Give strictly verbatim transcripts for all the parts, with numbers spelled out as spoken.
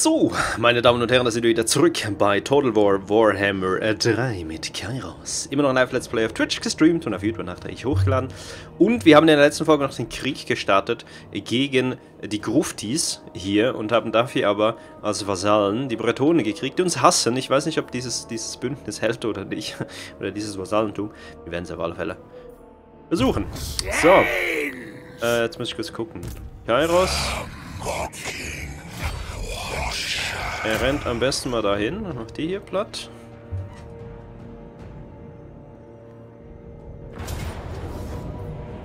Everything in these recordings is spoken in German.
So, meine Damen und Herren, da sind wir wieder zurück bei Total War Warhammer drei mit Kairos. Immer noch ein Live-Let's Play auf Twitch gestreamt und auf YouTube nachträglich hochgeladen. Und wir haben in der letzten Folge noch den Krieg gestartet gegen die Gruftis hier und haben dafür aber als Vasallen die Bretonen gekriegt, die uns hassen. Ich weiß nicht, ob dieses, dieses Bündnis hält oder nicht. Oder dieses Vasallentum. Wir werden es auf alle Fälle versuchen. So. Äh, jetzt muss ich kurz gucken. Kairos. Er rennt am besten mal dahin und macht die hier platt.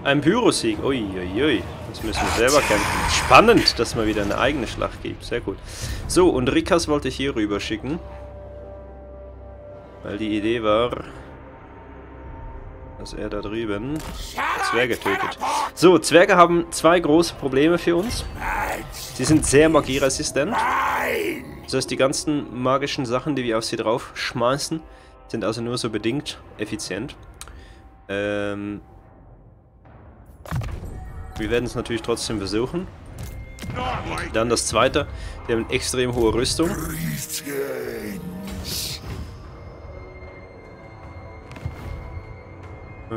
Ein Pyrosieg. Uiuiui. Das müssen wir selber kämpfen. Spannend, dass man wieder eine eigene Schlacht gibt. Sehr gut. So, und Rikas wollte ich hier rüber schicken. Weil die Idee war, dass er da drüben Zwerge tötet. So, Zwerge haben zwei große Probleme für uns. Sie sind sehr magieresistent. Das heißt, die ganzen magischen Sachen, die wir auf sie drauf schmeißen, sind also nur so bedingt effizient. Ähm wir werden es natürlich trotzdem versuchen. Dann das zweite. Die haben eine extrem hohe Rüstung.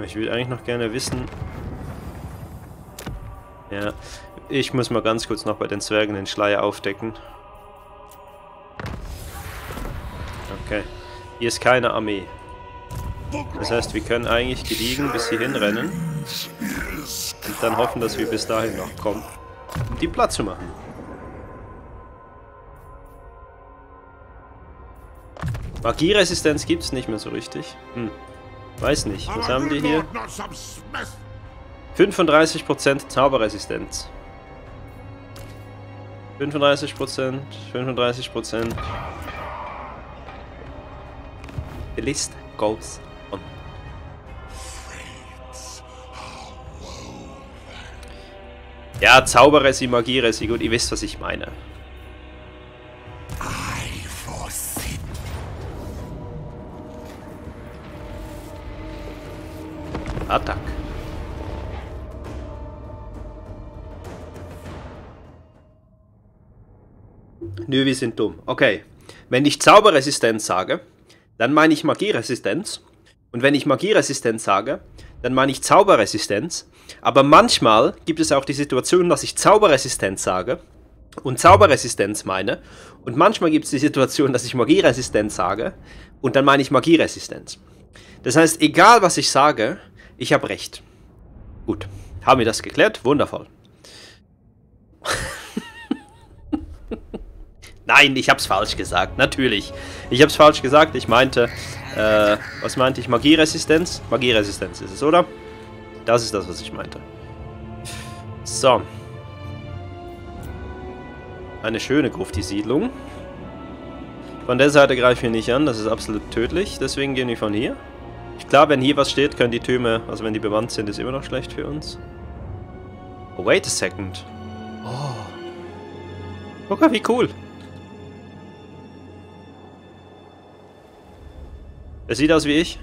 Ich würde eigentlich noch gerne wissen... Ja, ich muss mal ganz kurz noch bei den Zwergen den Schleier aufdecken. Okay. Hier ist keine Armee. Das heißt, wir können eigentlich gediegen bis hierhin rennen. Und dann hoffen, dass wir bis dahin noch kommen, um die platt zu machen. Magieresistenz gibt es nicht mehr so richtig. Hm. Weiß nicht. Was haben die hier? fünfunddreißig Prozent Zauberresistenz. fünfunddreißig Prozent, fünfunddreißig Prozent. The list goes on. Ja, Zauberresi, Magieresi, gut, ihr wisst, was ich meine. Attack. Nö, wir sind dumm. Okay. Wenn ich Zauberresistenz sage, dann meine ich Magieresistenz. Und wenn ich Magieresistenz sage, dann meine ich Zauberresistenz. Aber manchmal gibt es auch die Situation, dass ich Zauberresistenz sage und Zauberresistenz meine. Und manchmal gibt es die Situation, dass ich Magieresistenz sage und dann meine ich Magieresistenz. Das heißt, egal was ich sage, ich habe recht. Gut. Haben wir das geklärt? Wundervoll. Nein, ich hab's falsch gesagt. Natürlich. Ich hab's falsch gesagt. Ich meinte, äh, was meinte ich? Magieresistenz? Magieresistenz ist es, oder? Das ist das, was ich meinte. So. Eine schöne Gruft, die Siedlung. Von der Seite greifen wir nicht an. Das ist absolut tödlich. Deswegen gehen wir von hier. Klar, wenn hier was steht, können die Türme, also wenn die bemannt sind, ist immer noch schlecht für uns. Oh, wait a second. Oh. Guck mal, wie cool. Es sieht aus wie ich.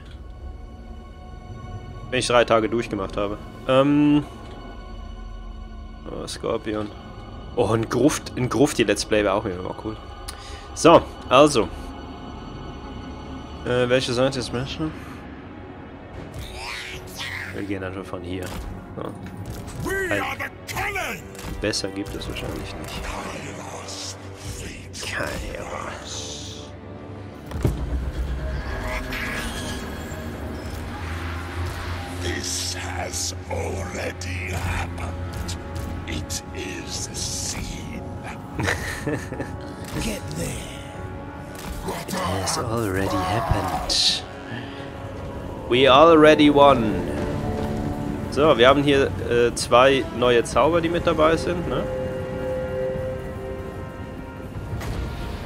Wenn ich drei Tage durchgemacht habe. Ähm. Oh, Skorpion. Oh, ein Gruft, ein Gruft, die Let's Play wäre auch immer cool. So, also. Äh, welche Seite ist Menschen? Wir gehen einfach von hier. So. Besser gibt es wahrscheinlich nicht. Kairos. This has already happened. It is seen. Get there. It has already happened. We already won. So, wir haben hier äh, zwei neue Zauber, die mit dabei sind, ne?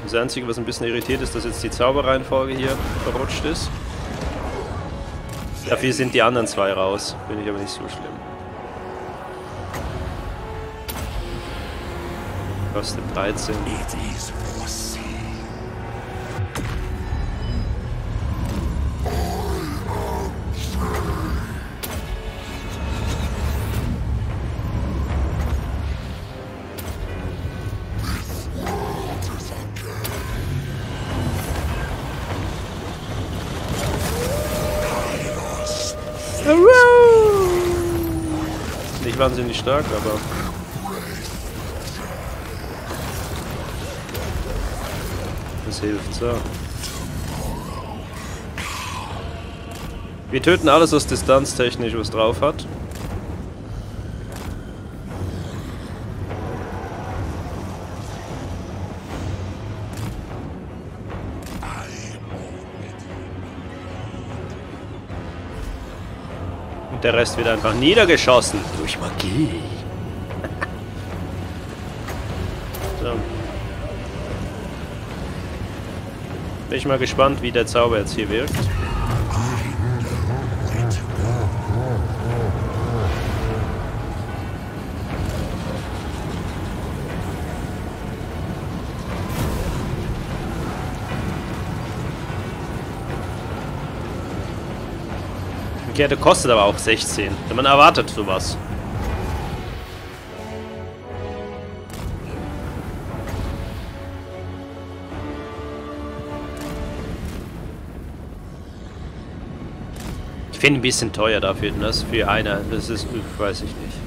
Das Einzige, was ein bisschen irritiert ist, dass jetzt die Zauberreihenfolge hier verrutscht ist. Dafür sind die anderen zwei raus. Finde ich aber nicht so schlimm. Kostet dreizehn. Nicht wahnsinnig stark, aber... Das hilft, so. Wir töten alles, was distanztechnisch was drauf hat. Und der Rest wird einfach niedergeschossen. Durch Magie. So. Bin ich mal gespannt, wie der Zauber jetzt hier wirkt. Ja, der kostet aber auch sechzehn. Man erwartet sowas. Ich finde ein bisschen teuer dafür, das für einer. Das ist, weiß ich nicht.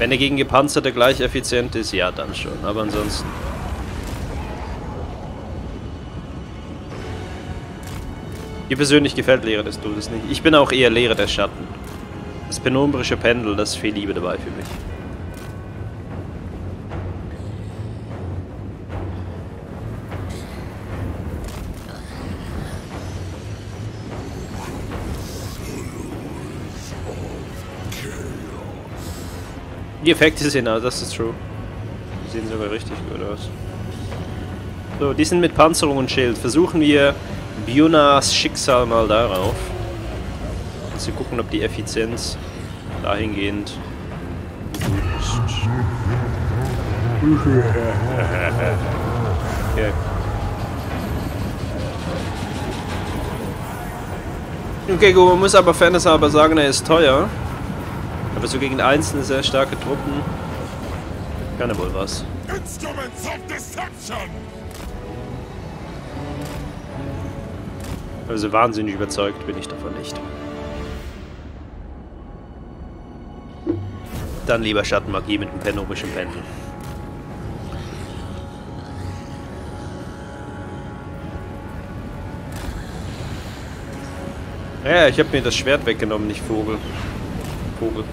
Wenn er gegen Gepanzerte gleich effizient ist, ja, dann schon. Aber ansonsten. Mir persönlich gefällt Lehrer des Todes nicht. Ich bin auch eher Lehrer des Schatten. Das penumbrische Pendel, das ist viel Liebe dabei für mich. Die Effekte sind, aber das ist true. Die sehen sogar richtig gut aus. So, die sind mit Panzerung und Schild. Versuchen wir... Bionas Schicksal mal darauf. Also gucken, ob die Effizienz dahingehend gut ist. Okay. Okay, gut, man muss aber fairness halber sagen, er ist teuer. Aber so gegen einzelne sehr starke Truppen kann er wohl was. Instruments of Deception! Also wahnsinnig überzeugt bin ich davon nicht. Dann lieber Schattenmagie mit dem penumbrischen Pendel. Ja, ich habe mir das Schwert weggenommen, nicht Vogel. Vogel.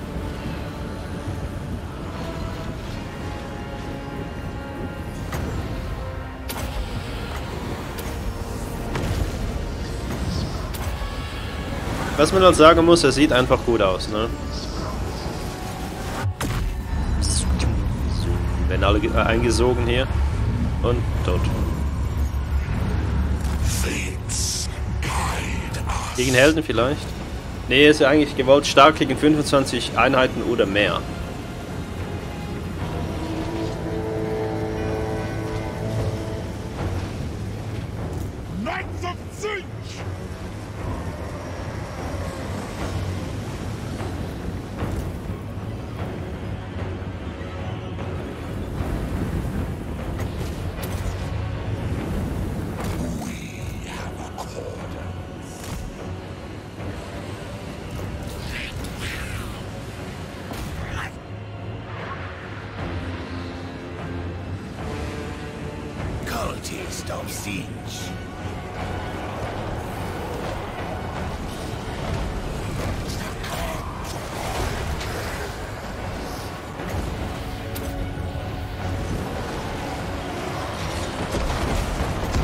Was man halt sagen muss, er sieht einfach gut aus, ne? Werden alle äh, eingesogen hier. Und tot. Gegen Helden vielleicht? Ne, ist ja eigentlich gewollt stark gegen fünfundzwanzig Einheiten oder mehr.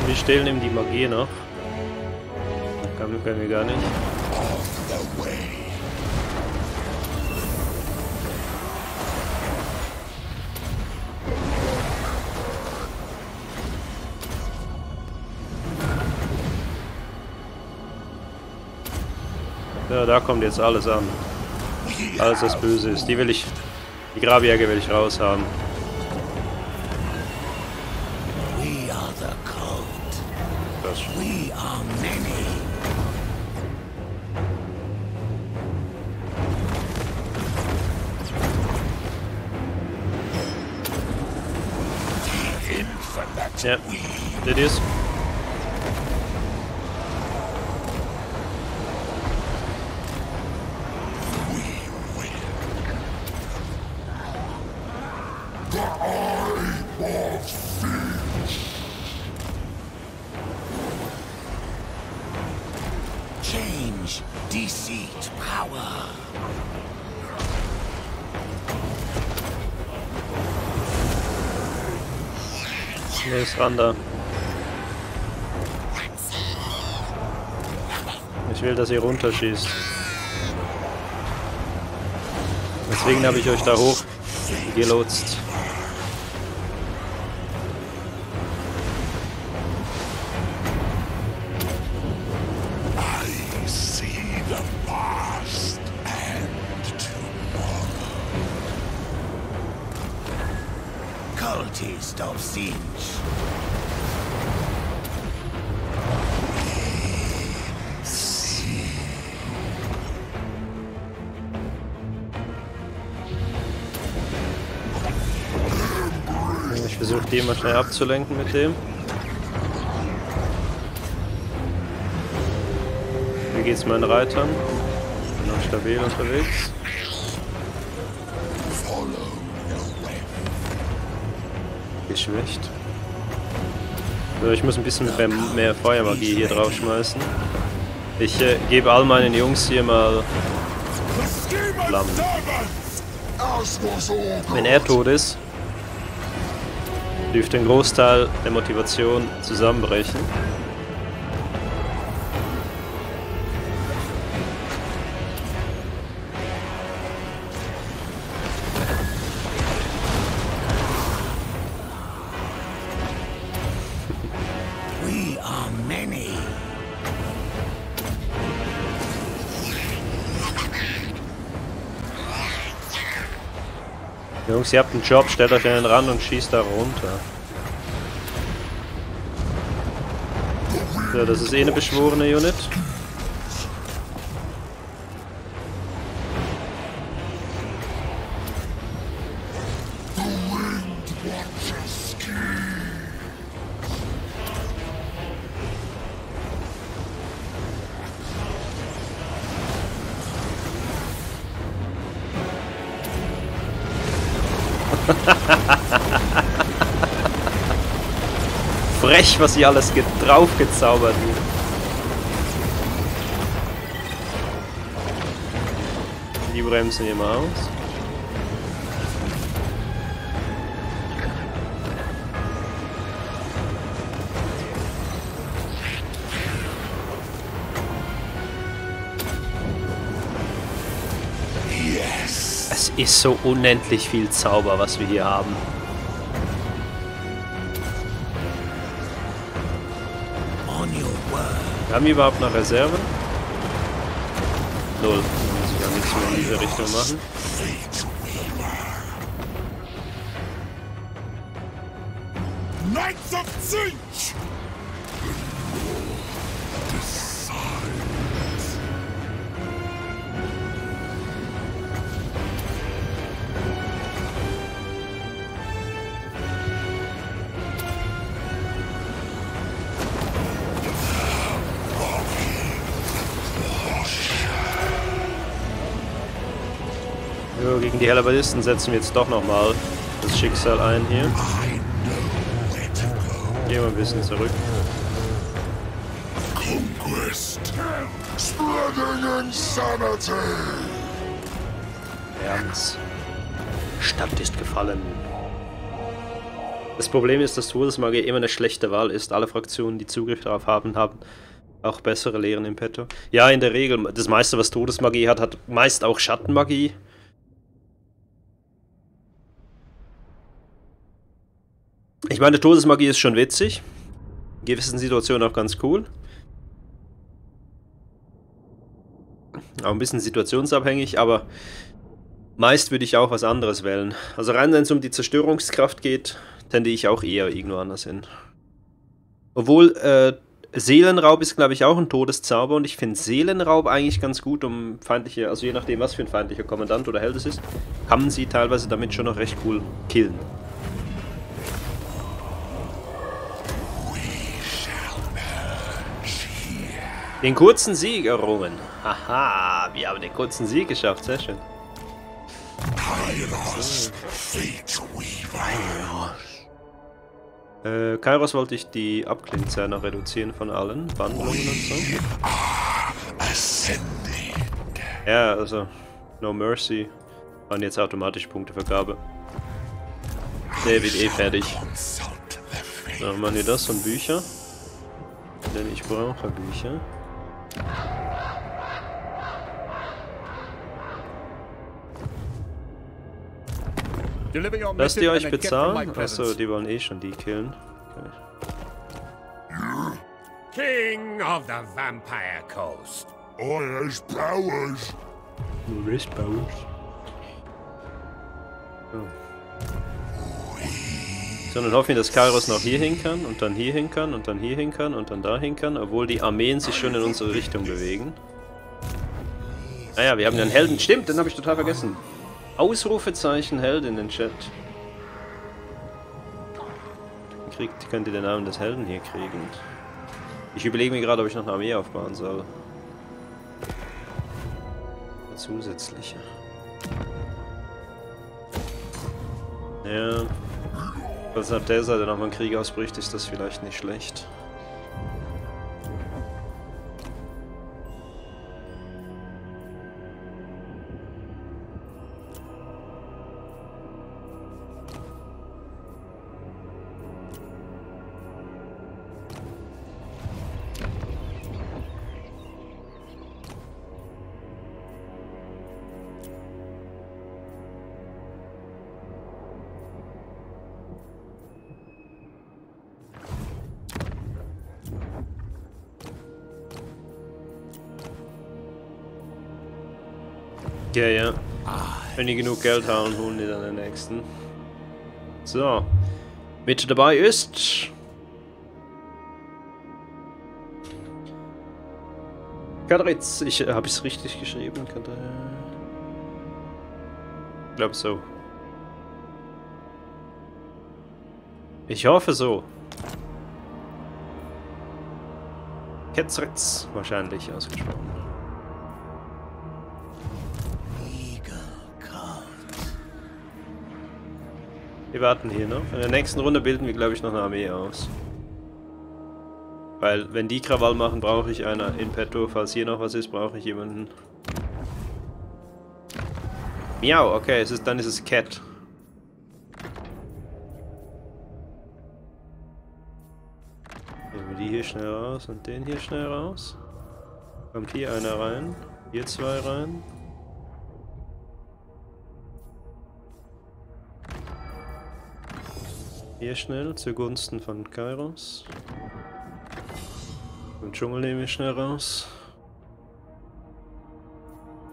Wir stehlen ihm die Magie noch. Damit können wir gar nicht. Ja, da kommt jetzt alles an. Alles, was böse ist. Die will ich. Die Grabjäger will ich raushaben. Ja, das ist. Change, deceit, power. Nee, ist ran da. Ich will, dass ihr runterschießt. Deswegen habe ich euch da hoch gelotst. Ich versuche die immer schnell abzulenken mit dem. Wie geht's meinen Reitern? Ich bin noch stabil unterwegs. Geschwächt. So, ich muss ein bisschen mehr, mehr Feuermagie hier draufschmeißen. Ich äh, gebe all meinen Jungs hier mal Flammen. Wenn er tot ist, dürfte ein Großteil der Motivation zusammenbrechen. Jungs, ihr habt einen Job, stellt euch einen ran und schießt da runter. So, das ist eh eine beschworene Unit. Frech, was sie alles draufgezaubert wird. Die bremsen hier mal aus. Yes. Es ist so unendlich viel Zauber, was wir hier haben. Haben wir überhaupt noch Reserven? Null. Muss ich ja nichts mehr in diese Richtung machen. Gegen die Hella Batisten setzen wir jetzt doch nochmal das Schicksal ein hier. Gehen wir ein bisschen zurück. Ernst. Stadt ist gefallen. Das Problem ist, dass Todesmagie immer eine schlechte Wahl ist. Alle Fraktionen, die Zugriff darauf haben, haben auch bessere Lehren im Petto. Ja, in der Regel. Das meiste, was Todesmagie hat, hat meist auch Schattenmagie. Ich meine, Todesmagie ist schon witzig. In gewissen Situationen auch ganz cool. Auch ein bisschen situationsabhängig, aber meist würde ich auch was anderes wählen. Also rein, wenn es um die Zerstörungskraft geht, tendiere ich auch eher irgendwo anders hin. Obwohl, äh, Seelenraub ist, glaube ich, auch ein Todeszauber und ich finde Seelenraub eigentlich ganz gut, um feindliche, also je nachdem, was für ein feindlicher Kommandant oder Held es ist, kann man sie teilweise damit schon noch recht cool killen. Den kurzen Sieg errungen. Haha, wir haben den kurzen Sieg geschafft, sehr schön. I Kairos, Fate Weaver. Äh, Kairos wollte ich die Abklinzerner reduzieren von allen Wandlungen und so. Ja, also No Mercy waren jetzt automatisch Punktevergabe. Der wird eh fertig. Dann machen wir das und Bücher. Denn ich brauche Bücher. Lasst ihr euch bezahlen? Achso, die wollen eh schon die killen. Okay. King of the Vampire Coast. Eures Powers. Eures Powers. So, dann hoffen wir, dass Kairos noch hier hin kann und dann hier hin kann und dann hier hin kann und dann da hin kann, obwohl die Armeen sich schon in unsere Richtung bewegen. Naja, wir haben den Helden. Stimmt, den habe ich total vergessen. Ausrufezeichen Held in den Chat. Kriegt, könnt ihr den Namen des Helden hier kriegen. Ich überlege mir gerade, ob ich noch eine Armee aufbauen soll. Eine zusätzliche. Ja. Falls auf der Seite nochmal ein Krieg ausbricht, ist das vielleicht nicht schlecht. Ja, ja. Wenn die genug Geld haben, holen die dann den nächsten. So. Mit dabei ist... Kadritz. Ich habe es richtig geschrieben. Ich glaube so. Ich hoffe so. Kadritz wahrscheinlich ausgesprochen. Wir warten hier noch. In der nächsten Runde bilden wir, glaube ich, noch eine Armee aus. Weil, wenn die Krawall machen, brauche ich einer in petto. Falls hier noch was ist, brauche ich jemanden. Miau, okay, es ist, dann ist es Cat. Nehmen wir die hier schnell raus und den hier schnell raus. Kommt hier einer rein, hier zwei rein. Hier schnell, zugunsten von Kairos. Den Dschungel nehme ich schnell raus.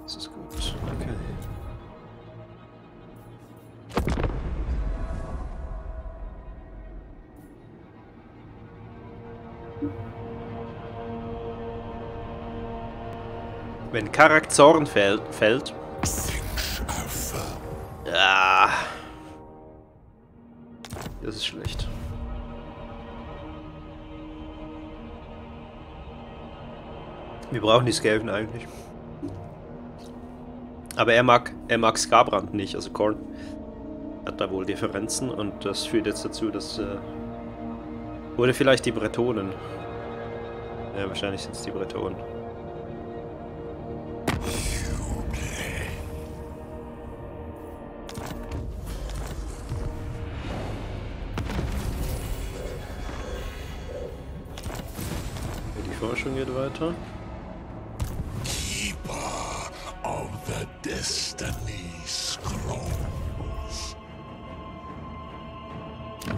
Das ist gut, okay. Wenn Karak Zorn fällt... fällt. Ah. Das ist schlecht. Wir brauchen die Skaven eigentlich. Aber er mag, er mag Skarbrand nicht, also Korn hat da wohl Differenzen und das führt jetzt dazu, dass... Äh, oder vielleicht die Bretonen. Ja, wahrscheinlich sind es die Bretonen. Forschung geht weiter. Keeper of the Destiny Scrolls. I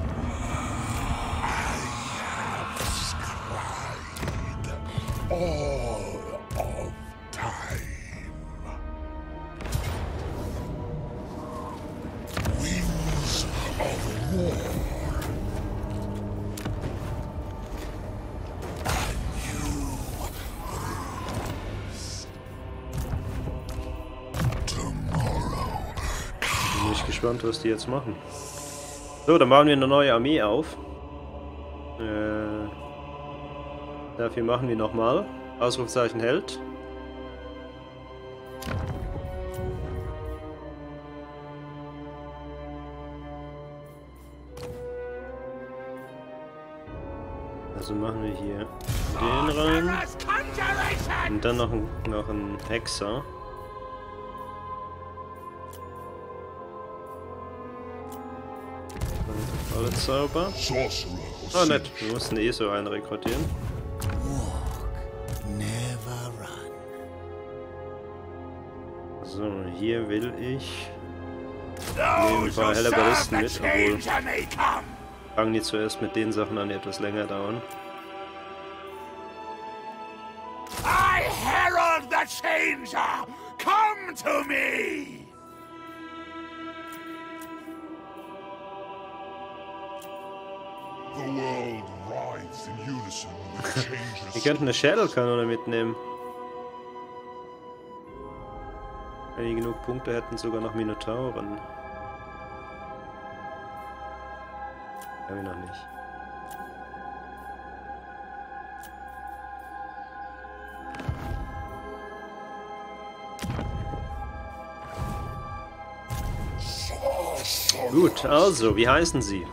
have scried all of time. Wings of war. Gespannt, was die jetzt machen. So, dann machen wir eine neue Armee auf. Äh, dafür machen wir nochmal Ausrufezeichen Held. Also machen wir hier den rein. Und dann noch ein, noch ein Hexer. Und alle Zauber. Oh nett, wir mussten eh so einen rekrutieren. So, hier will ich ein paar Hella Batisten mit, obwohl fangen die zuerst mit den Sachen an, die etwas länger dauern. I herald the changer! Come to me! The world rides in unison with changes. Wir könnten eine Shadow-Kanone mitnehmen. Wenn die genug Punkte hätten, sogar noch Minotauren. Haben wir noch nicht. Gut, also, wie heißen Sie?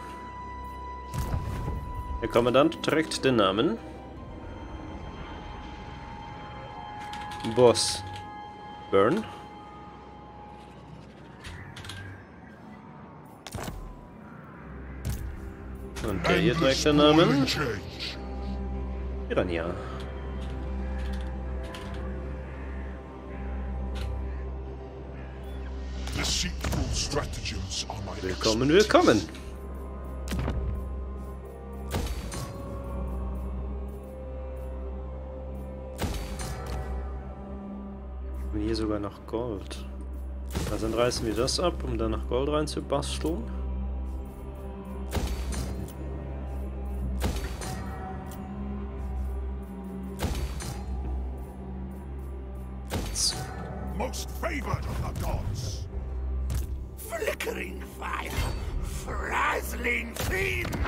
Der Kommandant trägt den Namen Boss Burn. Und der hier trägt den Namen Irania. Willkommen, willkommen! Und hier sogar noch Gold. Also dann reißen wir das ab, um dann noch Gold reinzubasteln.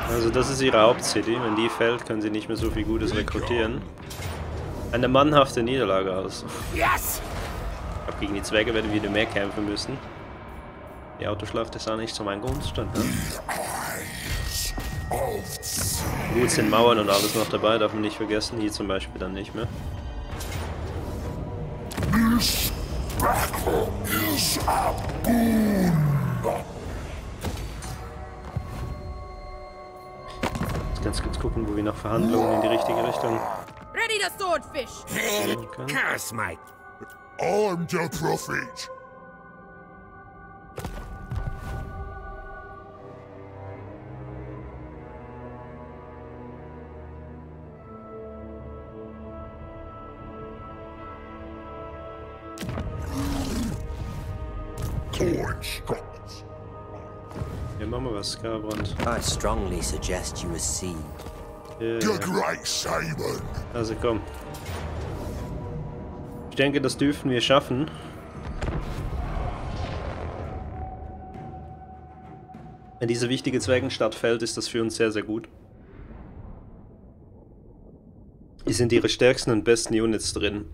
Also das ist ihre Hauptcity. Wenn die fällt, können sie nicht mehr so viel Gutes rekrutieren. Eine mannhafte Niederlage aus. Yes! Auch gegen die Zwerge werden wir wieder mehr kämpfen müssen. Die Autoschlacht ist auch nicht zu meinen Gunsten. Gut, sind Mauern und alles noch dabei, darf man nicht vergessen. Hier zum Beispiel dann nicht mehr. Jetzt ganz kurz gucken, wo wir nach Verhandlungen in die richtige Richtung. Ready the swordfish! Hey, Karas, Mike! I'm the prophet! Ja, machen wir was, Skarbrand. I strongly suggest you receive. Also komm. Ich denke, das dürfen wir schaffen. Wenn diese wichtige Zwergenstadt fällt, ist das für uns sehr, sehr gut. Hier sind ihre stärksten und besten Units drin.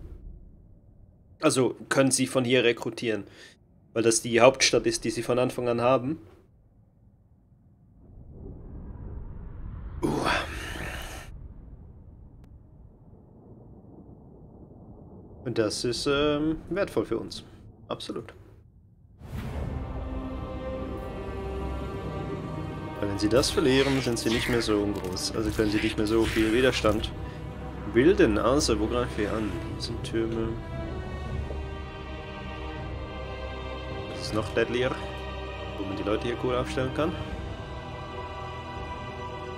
Also können sie von hier rekrutieren. Weil das die Hauptstadt ist, die sie von Anfang an haben. Uh. Und das ist ähm, wertvoll für uns. Absolut. Weil wenn sie das verlieren, sind sie nicht mehr so groß. Also können sie nicht mehr so viel Widerstand bilden. Also, wo greifen wir an? Hier sind Türme. Noch deadlier, wo man die Leute hier cool aufstellen kann.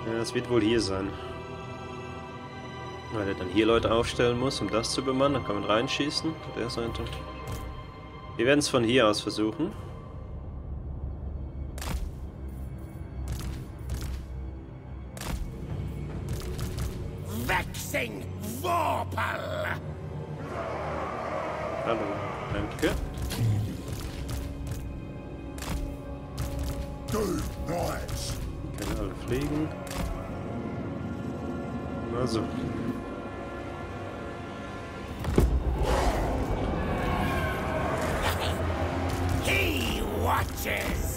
Ja, das wird wohl hier sein. Weil er dann hier Leute aufstellen muss, um das zu bemannen. Dann kann man reinschießen. Der Seite. Wir werden es von hier aus versuchen. Waxing Vorpal! Hallo, danke. Können alle fliegen. Also. He watches.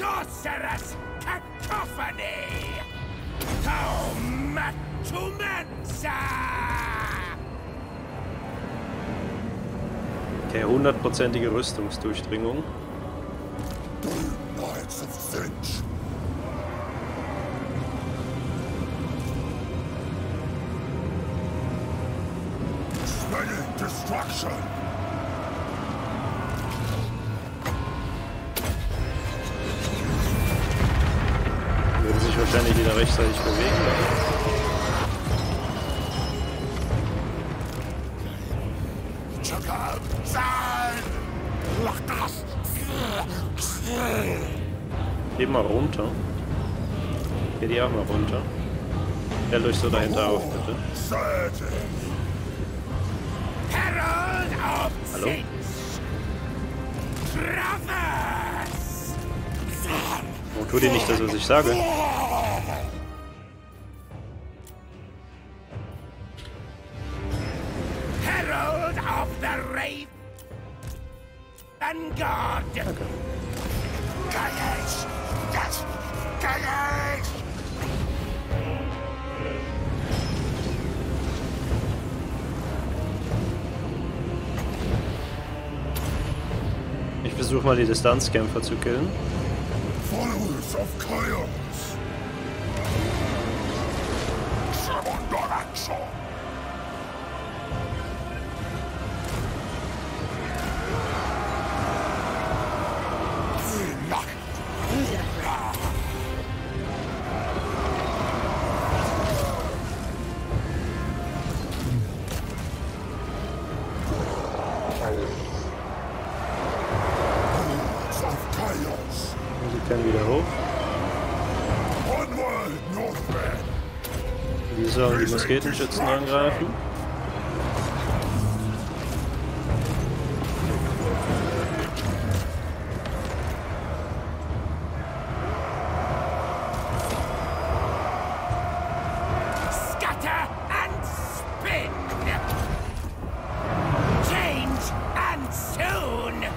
Sorcerer's Cacophony! Taumatumensa! Okay, hundertprozentige Rüstungsdurchdringung. Destruction. Würde sich wahrscheinlich wieder rechtzeitig bewegen. Geh mal runter. Geh die auch mal runter. Der löst so dahinter auf, bitte. Hallo? Oh, tu dir nicht das, was ich sage. Herald of the Raven and God. Okay. Kairos! Das! Kairos! Ich versuche mal die Distanzkämpfer zu killen. Followers of Kairos! Die Musketenschützen angreifen. Scatter and spin. Change and soon.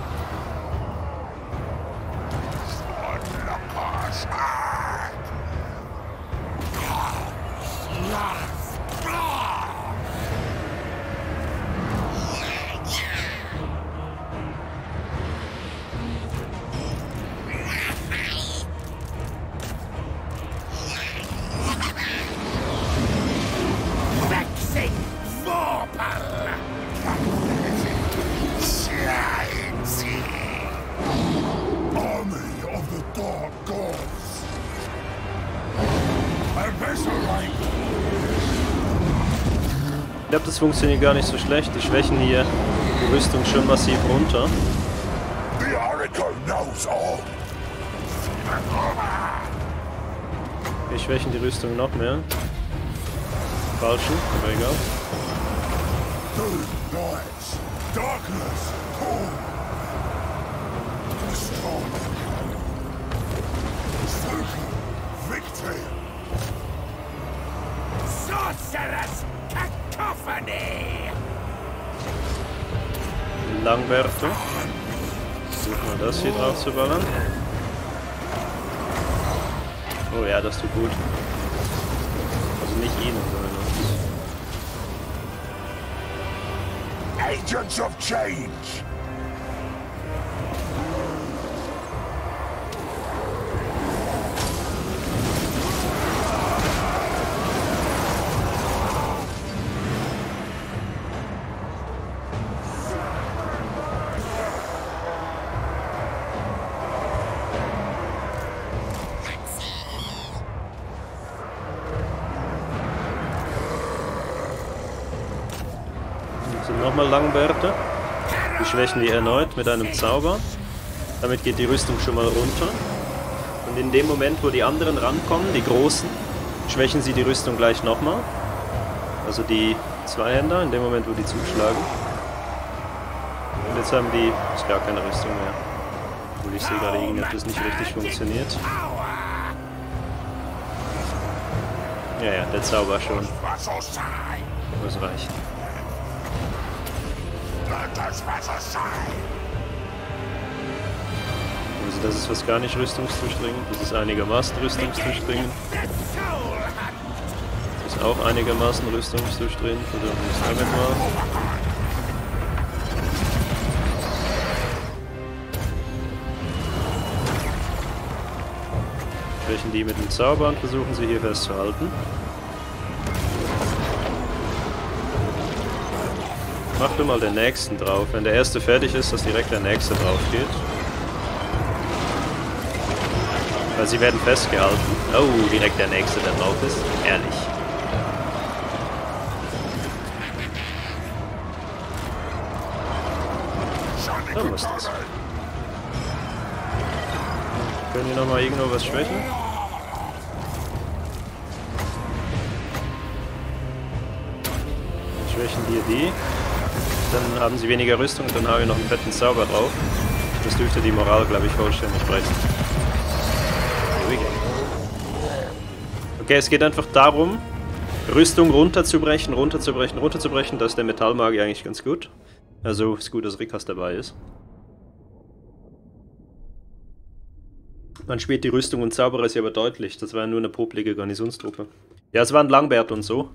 Ich glaube, das funktioniert gar nicht so schlecht. Die schwächen hier die Rüstung schon massiv runter. Wir schwächen die Rüstung noch mehr. Falschen, aber egal. Sorcerers! Langberto. Versuchen wir das hier drauf zu ballern. Oh ja, das tut gut. Also nicht ihn, sondern uns. Agents of Change! Nochmal Langbärte. Die schwächen wir erneut mit einem Zauber. Damit geht die Rüstung schon mal runter. Und in dem Moment, wo die anderen rankommen, die Großen, schwächen sie die Rüstung gleich nochmal. Also die Zweihänder, in dem Moment, wo die zuschlagen. Und jetzt haben die gar keine Rüstung mehr. Obwohl ich sehe gerade irgendwie, ob das nicht richtig funktioniert. Ja, ja, der Zauber schon. Das reicht. Das Wasser sein. Wo sie Das ist was gar nicht rüstungsdurchdringend. Das ist einigermaßen rüstungsdurchdringend. Das ist auch einigermaßen rüstungsdurchdringend. Also das damit mal. Schwächen die mit dem Zauber und versuchen sie hier festzuhalten. Mach du mal den nächsten drauf. Wenn der erste fertig ist, dass direkt der nächste drauf geht. Weil sie werden festgehalten. Oh, direkt der nächste, der drauf ist. Ehrlich. Da muss das. Können die nochmal irgendwo was schwächen? Dann schwächen wir die. Dann haben sie weniger Rüstung und dann haben wir noch einen fetten Zauber drauf. Das dürfte die Moral, glaube ich, vollständig brechen. Okay, es geht einfach darum, Rüstung runterzubrechen, runterzubrechen, runterzubrechen. Da ist der Metallmagier eigentlich ganz gut. Also ist gut, dass Rikas dabei ist. Man spielt die Rüstung und Zauberer ist ja aber deutlich. Das war ja nur eine poplige Garnisonstruppe. Ja, es waren Langbärt und so.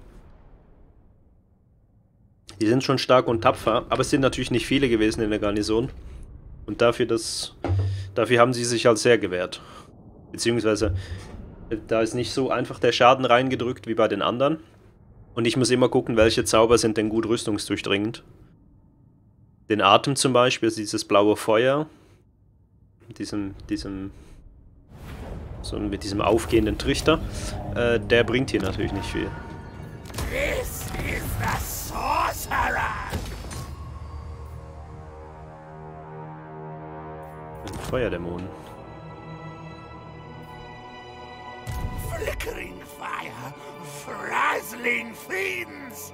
Die sind schon stark und tapfer, aber es sind natürlich nicht viele gewesen in der Garnison. Und dafür, das, dafür haben sie sich halt sehr gewehrt. Beziehungsweise, da ist nicht so einfach der Schaden reingedrückt wie bei den anderen. Und ich muss immer gucken, welche Zauber sind denn gut rüstungsdurchdringend. Den Atem zum Beispiel, also dieses blaue Feuer. Mit diesem, diesem... So mit diesem aufgehenden Trichter, äh, der bringt hier natürlich nicht viel. This is the sorcerer. Ein Feuerdämon. Flickering Feuer, frazzling Fiends.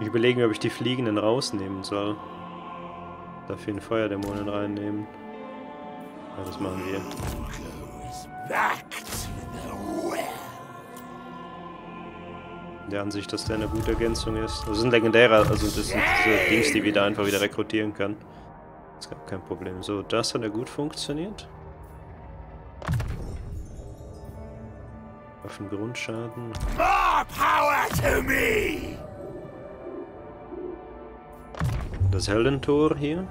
Ich überlege mir, ob ich die Fliegenden rausnehmen soll. Dafür den Feuerdämonen reinnehmen. Ja, das machen wir. Der Ansicht, dass der eine gute Ergänzung ist. Das ist ein legendärer, also das sind diese Dings, die wir da einfach wieder rekrutieren können. Das ist gar kein Problem. So, das hat ja gut funktioniert. Waffengrundschaden. More power to me! Das Heldentor hier.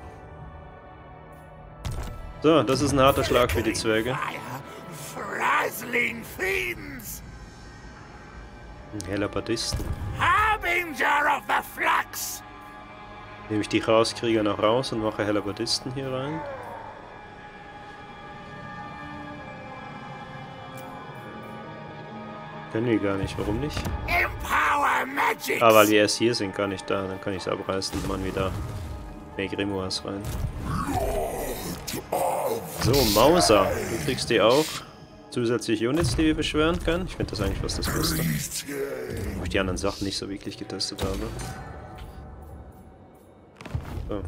So, das ist ein harter Schlag für die Zwerge. Hella Batisten. Nehme ich die Chaoskrieger noch raus und mache Hella Batisten hier rein. Können wir gar nicht, warum nicht? Ah, weil die erst hier sind, gar nicht da. Dann kann ich es abreißen und man wieder mehr Grimoires rein. So, Mauser. Du kriegst die auch. Zusätzliche Units, die wir beschwören können. Ich finde das eigentlich was das Beste. Wo ich die anderen Sachen nicht so wirklich getestet habe. So.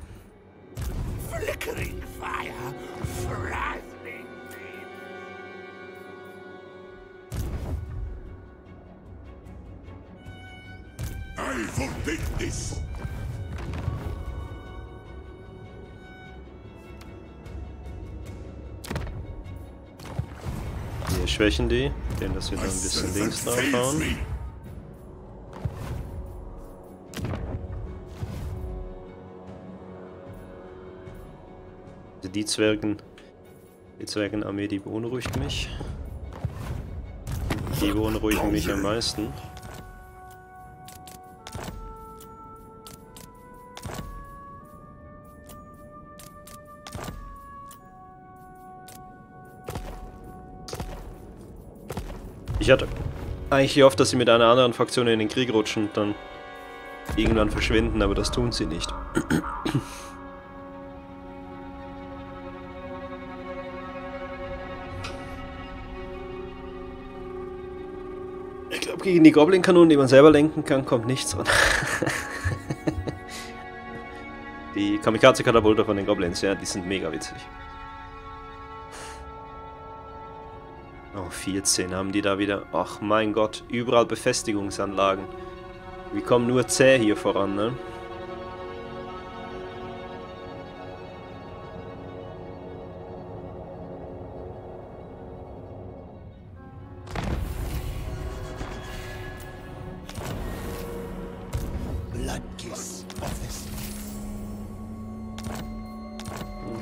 Wir schwächen die, indem dass wir da ein bisschen links drauf bauen. Also die Zwergen, die Zwergenarmee, die beunruhigt mich. Die beunruhigen mich am meisten. Ich hatte eigentlich gehofft, dass sie mit einer anderen Fraktion in den Krieg rutschen und dann irgendwann verschwinden, aber das tun sie nicht. Ich glaube, gegen die Goblin-Kanonen, die man selber lenken kann, kommt nichts ran. Die Kamikaze-Katapulte von den Goblins, ja, die sind mega witzig. Oh, vierzehn haben die da wieder. Ach mein Gott, überall Befestigungsanlagen. Wir kommen nur zäh hier voran, ne?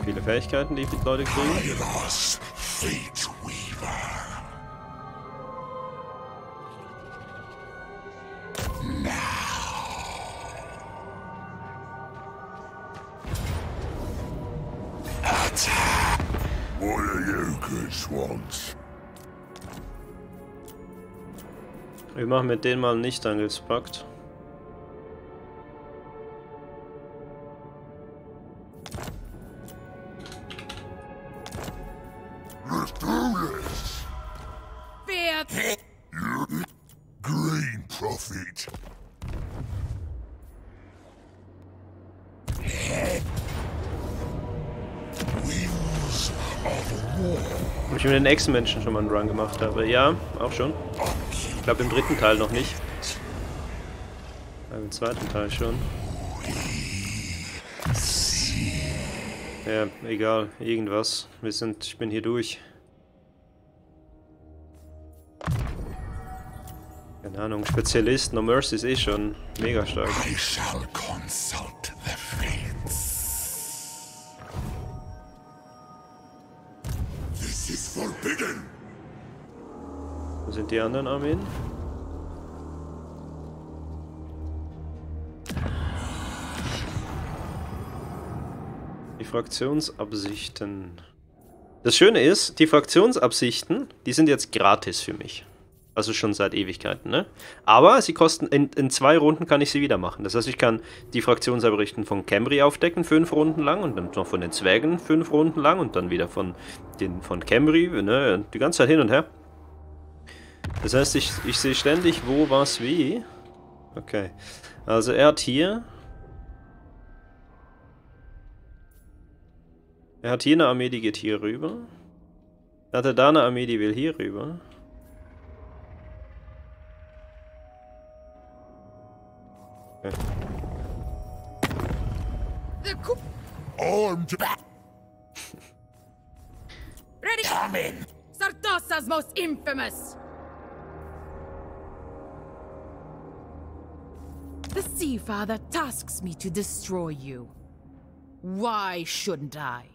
Viele Fähigkeiten, die die Leute kriegen. Wir machen mit denen mal einen Nicht-Angriffspakt. Ich mit den Ex-Menschen schon mal einen Run gemacht habe. Ja, auch schon. Ich glaube im dritten Teil noch nicht. Aber im zweiten Teil schon. Ja, egal. Irgendwas. Wir sind, ich bin hier durch. Keine Ahnung. Spezialist. No Mercy ist eh schon mega stark. I shall consult the fates. Wo sind die anderen Armeen? Die Fraktionsabsichten. Das Schöne ist, die Fraktionsabsichten, die sind jetzt gratis für mich. Also schon seit Ewigkeiten, ne? Aber sie kosten, in, in zwei Runden kann ich sie wieder machen. Das heißt, ich kann die Fraktionsabsichten von Kemri aufdecken, fünf Runden lang, und dann noch von den Zwergen fünf Runden lang und dann wieder von den von Kemri, ne? Die ganze Zeit hin und her. Das heißt, ich, ich sehe ständig, wo, was, wie. Okay. Also er hat hier... Er hat hier eine Armee, die geht hier rüber. Er hatte da eine Armee, die will hier rüber. Okay. Ready? Come in. Sardossa's most infamous. The Sea Father tasks me to destroy you. Why shouldn't I?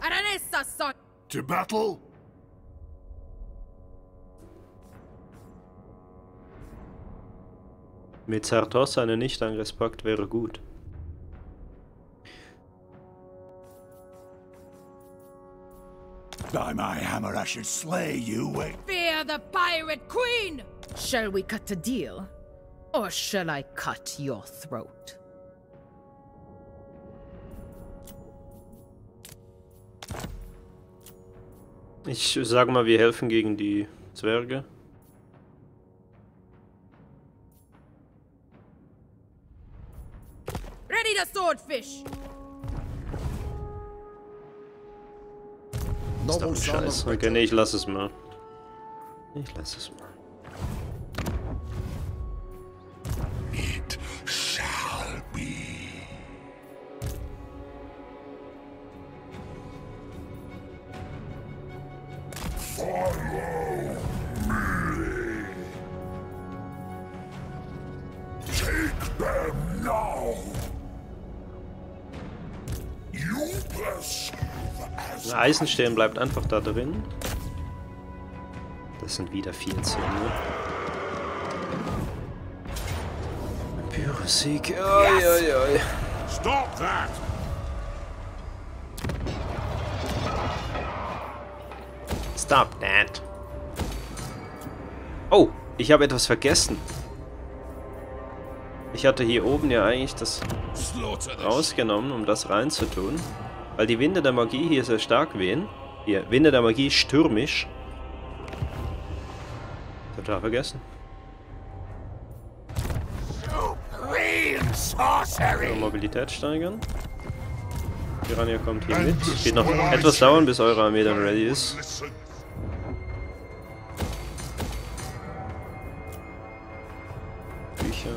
Aranessa, son. To battle. Mit Zartos einen Nicht-Angriffspakt wäre gut. By my hammer I should slay you. Fear the Pirate Queen! Shall we cut a deal? Or shall I cut your throat? Ich sag mal, wir helfen gegen die Zwerge. Swordfish. Ist doch ein Scheiß. Okay, nee, ich lass es mal. Ich lass es mal. It shall be. Follow me. Take them now. Ein Eisenstern bleibt einfach da drin. Das sind wieder vierzehn, ne? Pyrosieg. Oi, oi, oi. Stop that! Stop that! Oh, ich habe etwas vergessen. Ich hatte hier oben ja eigentlich das rausgenommen, um das reinzutun. Weil die Winde der Magie hier sehr stark wehen. Hier, Winde der Magie stürmisch. Total vergessen. Also Mobilität steigern. Piranha kommt hier mit. Geht noch etwas dauern, bis eure Armee dann ready ist. Bücher.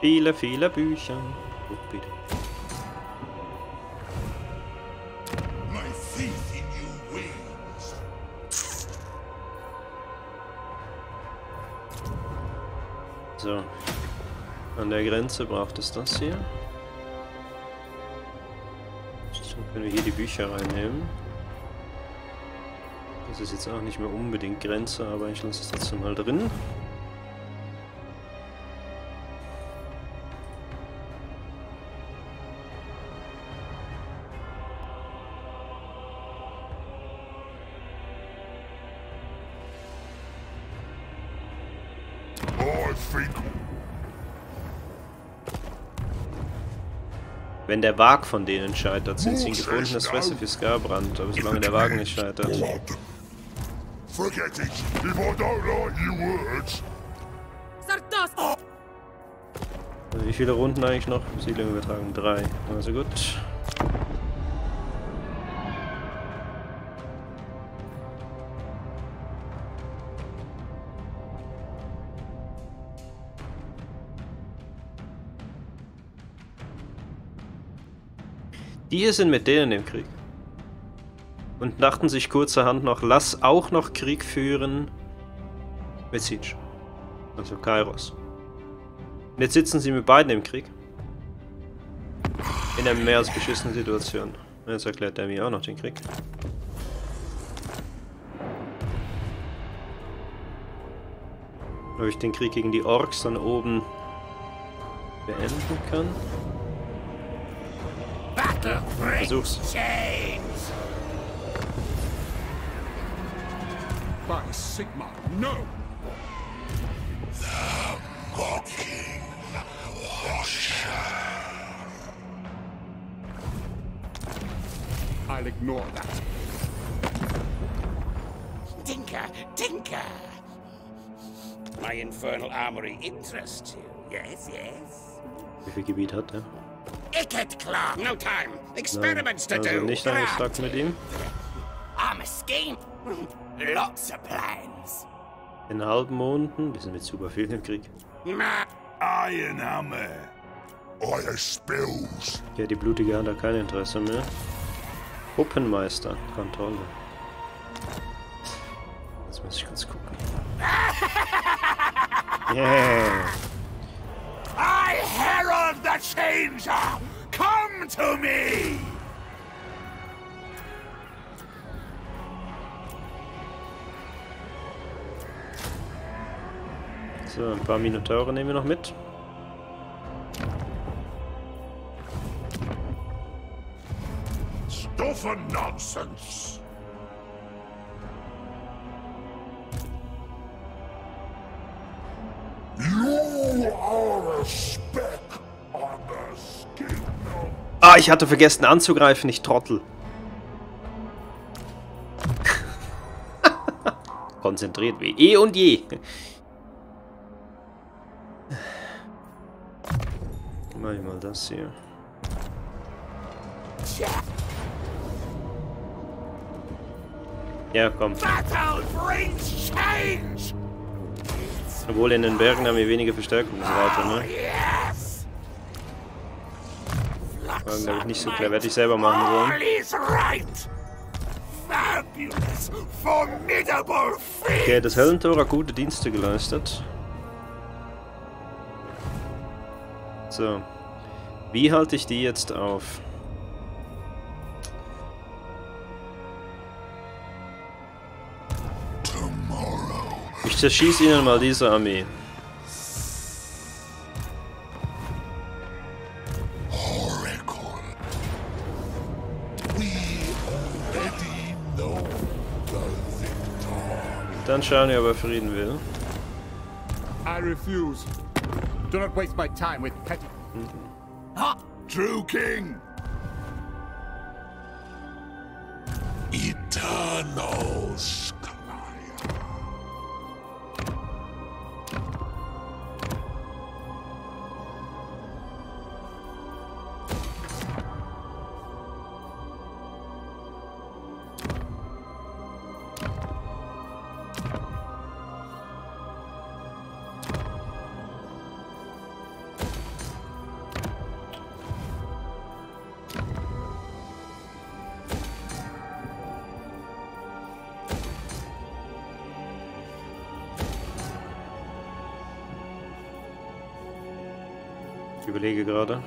Viele, viele Bücher. Gut, bitte. So. An der Grenze braucht es das hier. So können wir hier die Bücher reinnehmen. Das ist jetzt auch nicht mehr unbedingt Grenze, aber ich lasse es trotzdem mal drin. Wenn der Wagen von denen scheitert, sind sie ein gefundenes Fressen für Skarbrand, aber solange der Wagen nicht scheitert. Also wie viele Runden eigentlich noch? Siedlung übertragen? Drei. Also gut. Die sind mit denen im Krieg. Und dachten sich kurzerhand noch, lass auch noch Krieg führen mit Siege. Also Kairos. Und jetzt sitzen sie mit beiden im Krieg. In einer mehr als beschissenen Situation. Jetzt erklärt er mir auch noch den Krieg. Ob ich den Krieg gegen die Orks dann oben beenden kann? Ja, versuch's. By Sigma, no. The mocking washer. I'll ignore that. Tinker, Tinker. My infernal armory interests you. Yes, yes. Wie viel Gebiet hat er? Icket klar, no time. Experiments to do. Also nicht angestackt mit ihm. I'm a scheme. Lots of plans. In halben Monaten, wir sind mit super vielen im Krieg. Iron Hammer. Euer Spells. Ja, die blutige hat da kein Interesse mehr. Puppenmeister, Kontrolle. Jetzt muss ich kurz gucken. Yeah. I herald the changer! Come to me! So, ein paar Minotaure nehmen wir noch mit. Stuff and nonsense! You are a speck on the skin of... Ah, ich hatte vergessen anzugreifen, ich Trottel. Konzentriert wie eh und je. Mach ich mal das hier. Ja, komm. Obwohl in den Bergen haben wir weniger Verstärkung und so weiter, ne? Wagen glaube ich nicht so clever, hätte ich selber machen sollen. Okay, das Höllentor hat gute Dienste geleistet. So. Wie halte ich die jetzt auf? Ich zerschieße ihnen mal diese Armee. Dann schauen wir, ob er Frieden will. I refuse. Do not waste my time with petty. Ha! True King. Eternal. Ich überlege gerade.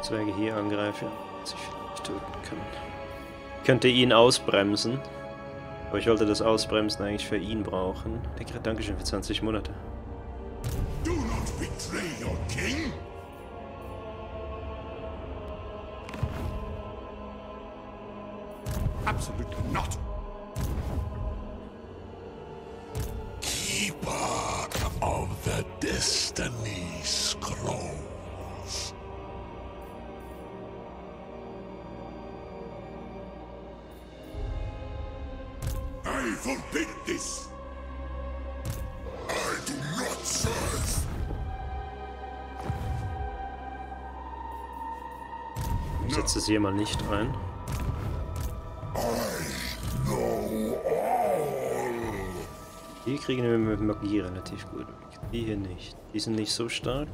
Zwerge hier angreifen, sich nicht töten können. Ich könnte ihn ausbremsen. Aber ich wollte das Ausbremsen eigentlich für ihn brauchen. Der kriegt Dankeschön für zwanzig Monate. Do not betray your king. Absolutely not. Keeper of the Destiny Scrolls. I forbid this. I do not serve. Ich setze es hier mal nicht ein. Die kriegen wir mit Magie relativ gut weg. Die hier nicht. Die sind nicht so stark.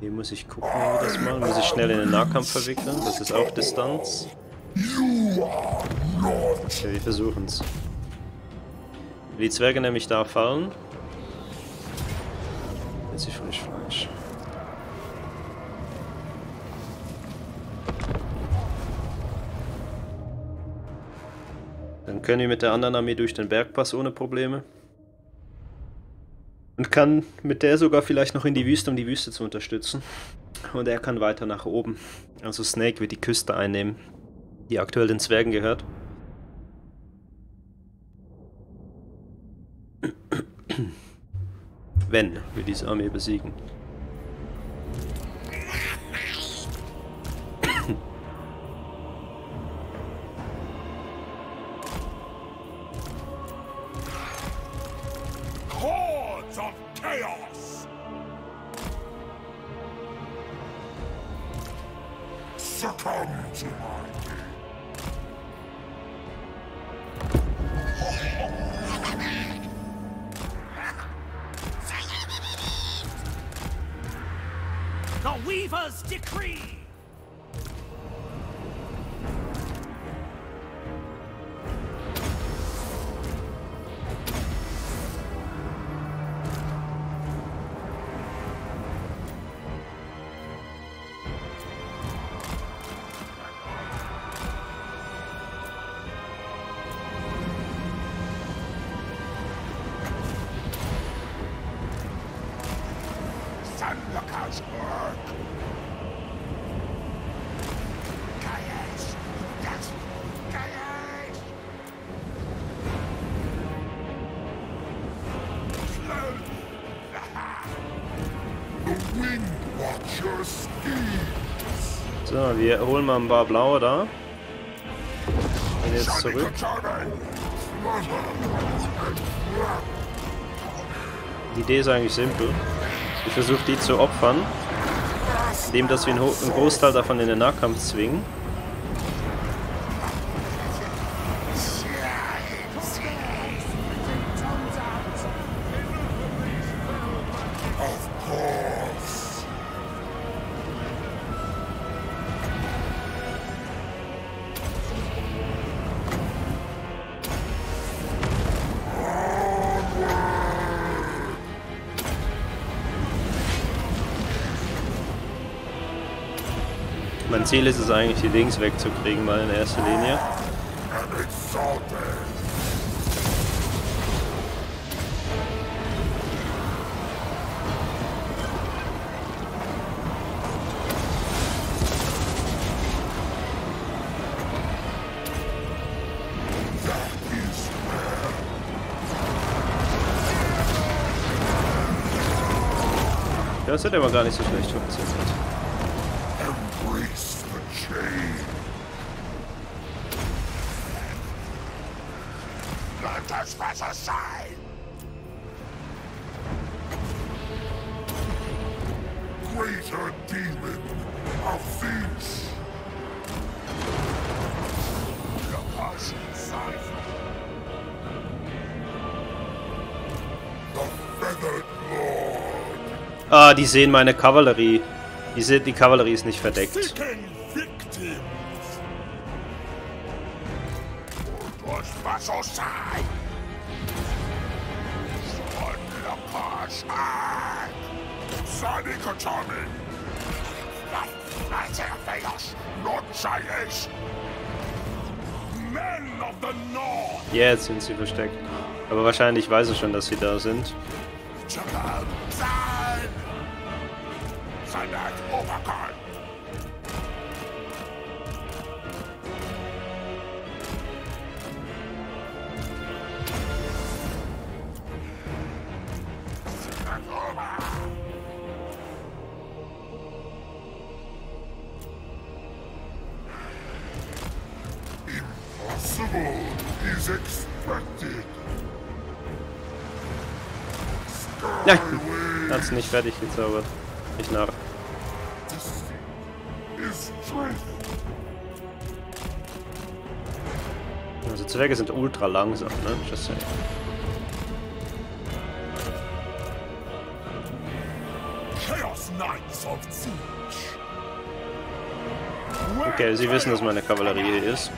Hier muss ich gucken, wie wir das machen. Muss ich schnell in den Nahkampf verwickeln. Das ist auch Distanz. Okay, wir versuchen es. Wenn die Zwerge nämlich da fallen, jetzt ist frisch Fleisch. Dann können wir mit der anderen Armee durch den Bergpass ohne Probleme. Und kann mit der sogar vielleicht noch in die Wüste, um die Wüste zu unterstützen. Und er kann weiter nach oben. Also Snake wird die Küste einnehmen, die aktuell den Zwergen gehört. Wenn wir diese Armee besiegen. So, wir holen mal ein paar blaue da. Gehen jetzt zurück. Die Idee ist eigentlich simpel. Ich versuche die zu opfern, indem dass wir einen Großteil davon in den Nahkampf zwingen. Mein Ziel ist es eigentlich, die Dings wegzukriegen, mal in erster Linie. Das hat aber gar nicht so schlecht funktioniert. Ah, die sehen meine Kavallerie. Die, sehen, die Kavallerie ist nicht verdeckt. Schlag! Sonic und Tommy! That's a chaos! Not science! Men of the North! Jetzt sind sie versteckt. Aber wahrscheinlich weiß er schon, dass sie da sind. Nein, hat's nicht fertig gezaubert. Ich nach. Also Zwerge sind ultra langsam, ne? Just saying. Okay, sie wissen, dass meine Kavallerie hier ist.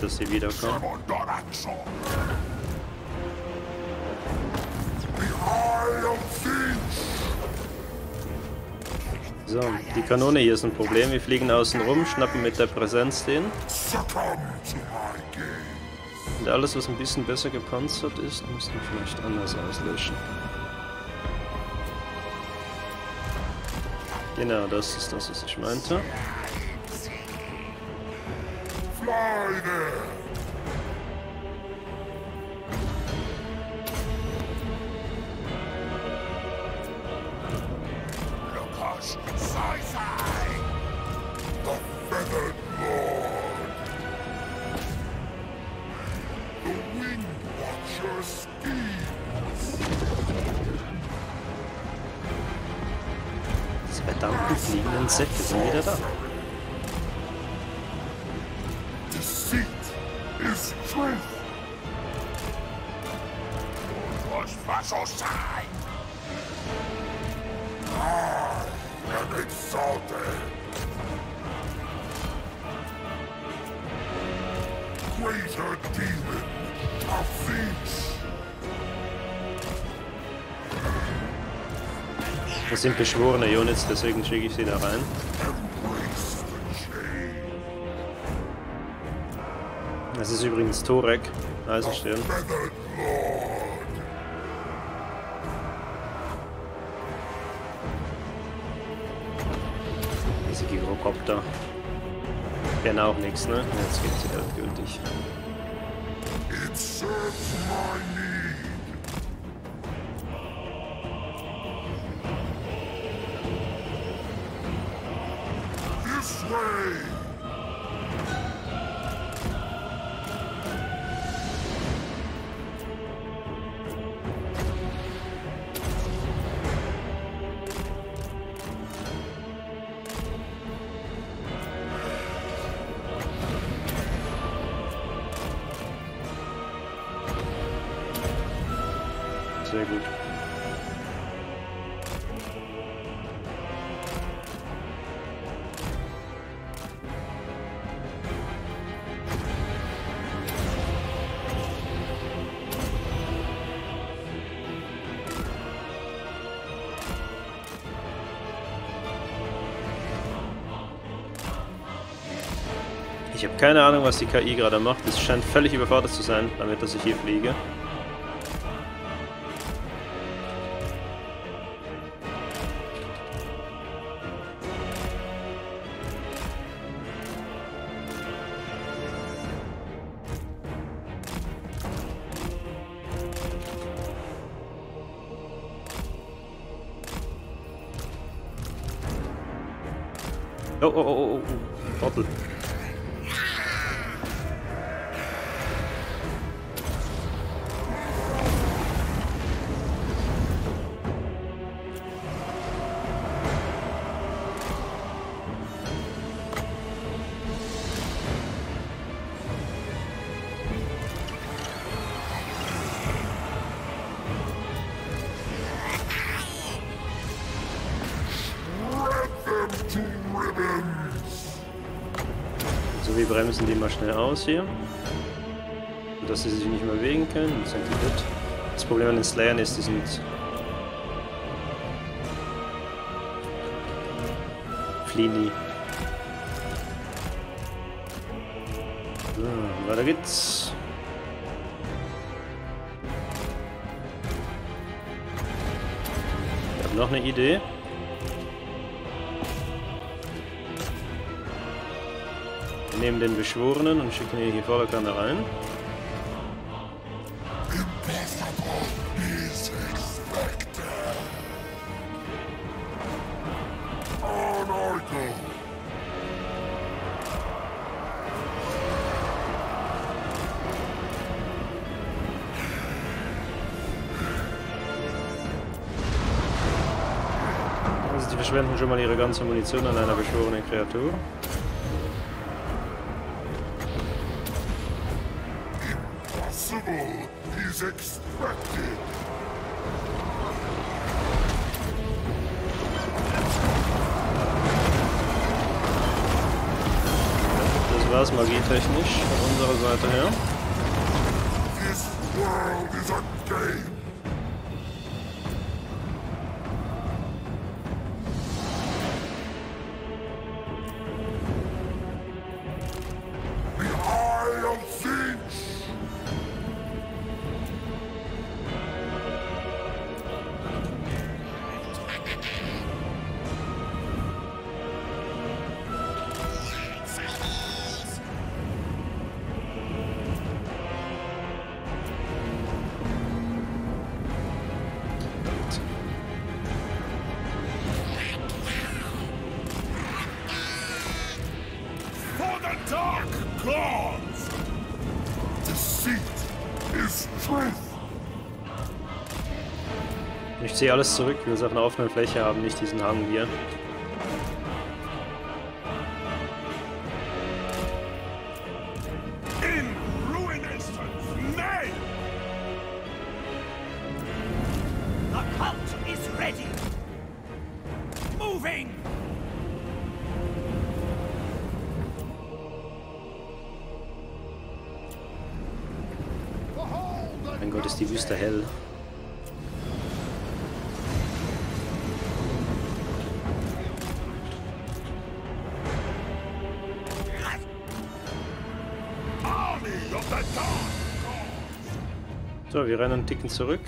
Dass sie wiederkommen. So, die Kanone hier ist ein Problem. Wir fliegen außen rum, schnappen mit der Präsenz den. Und alles, was ein bisschen besser gepanzert ist, müssen wir vielleicht anders auslöschen. Genau, das ist das, was ich meinte. Diese verdammten fliegenden Säcke sind wieder da. Das sind beschworene Units, deswegen schicke ich sie da rein. Das ist übrigens Torek, Eisenstern. Diese Gyrocopter. Werden auch nichts, ne? Jetzt geht's wieder gültig. It serves my need. Sehr gut. Ich habe keine Ahnung, was die K I gerade macht. Es scheint völlig überfordert zu sein, damit dass ich hier fliege. Oh, oh, oh, oh, oh, Trottel. bremsen die mal schnell aus hier. Dass sie sich nicht mehr bewegen können. Das sind die gut. Das Problem an den Slayern ist, die sind fliehen nie. So, weiter geht's. Ich habe noch eine Idee. Wir nehmen den Beschworenen und schicken ihn hier voller Kanne rein. Sie verschwenden schon mal ihre ganze Munition an einer beschworenen Kreatur. Impossible is expected. Das war's magietechnisch von unserer Seite her. This world is a game. Ich ziehe alles zurück, wir müssen auf einer offenen Fläche haben, nicht diesen Hang hier. Mein Gott, ist die Wüste hell. So, wir rennen einen Ticken zurück.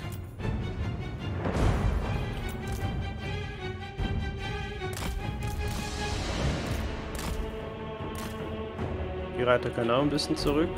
Die Reiter können auch ein bisschen zurück.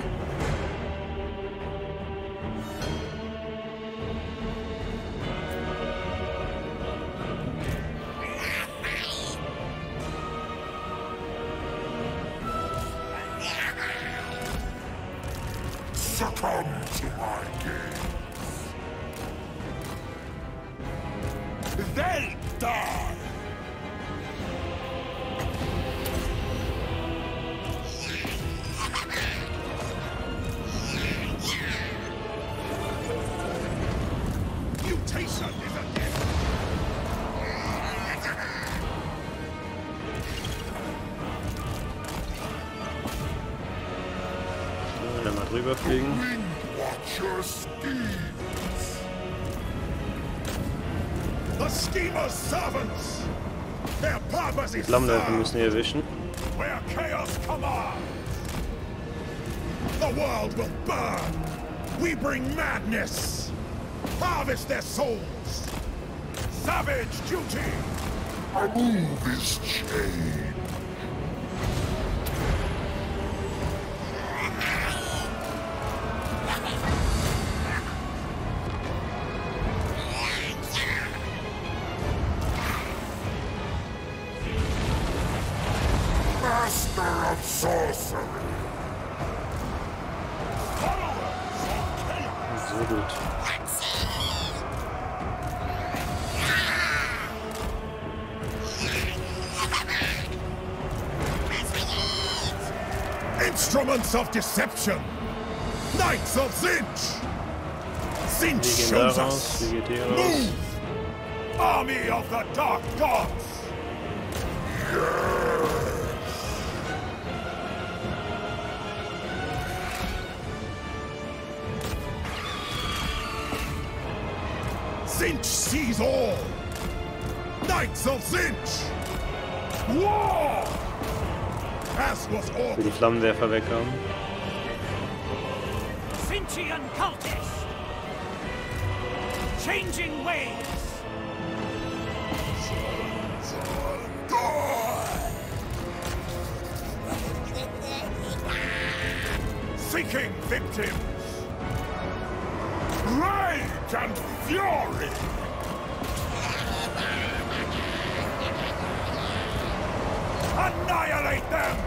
Rüberfliegen. Die Flammenwerfer müssen hier erwischen. Instruments of Deception! Knights of Zinch! Zinch shows us! Move! Army of the Dark Gods! Yes! Cinch sees all! Knights of Cinch! War! As was all! Die Flammenwerfer wegkommen. Cinchian Cultists! Changing ways! Seeking victims! Rage and fury! Annihilate them!